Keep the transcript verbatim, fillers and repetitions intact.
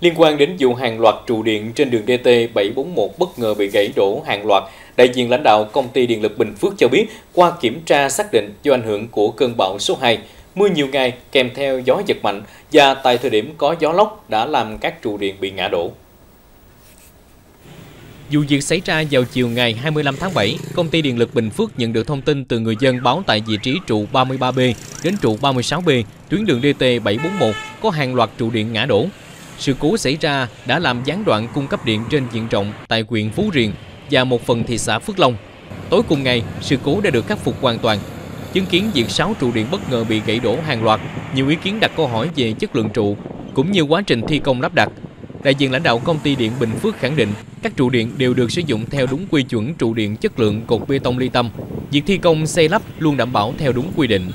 Liên quan đến vụ hàng loạt trụ điện trên đường D T bảy bốn một bất ngờ bị gãy đổ hàng loạt, đại diện lãnh đạo Công ty Điện lực Bình Phước cho biết qua kiểm tra xác định do ảnh hưởng của cơn bão số hai, mưa nhiều ngày kèm theo gió giật mạnh và tại thời điểm có gió lốc đã làm các trụ điện bị ngã đổ. Vụ việc xảy ra vào chiều ngày hai mươi lăm tháng bảy, Công ty Điện lực Bình Phước nhận được thông tin từ người dân báo tại vị trí trụ ba mươi ba B đến trụ ba mươi sáu B, tuyến đường D T bảy bốn một có hàng loạt trụ điện ngã đổ. Sự cố xảy ra đã làm gián đoạn cung cấp điện trên diện rộng tại huyện Phú Riền và một phần thị xã Phước Long. Tối cùng ngày, sự cố đã được khắc phục hoàn toàn. Chứng kiến việc sáu trụ điện bất ngờ bị gãy đổ hàng loạt, nhiều ý kiến đặt câu hỏi về chất lượng trụ cũng như quá trình thi công lắp đặt. Đại diện lãnh đạo Công ty Điện Bình Phước khẳng định các trụ điện đều được sử dụng theo đúng quy chuẩn trụ điện chất lượng cột bê tông ly tâm. Việc thi công xây lắp luôn đảm bảo theo đúng quy định.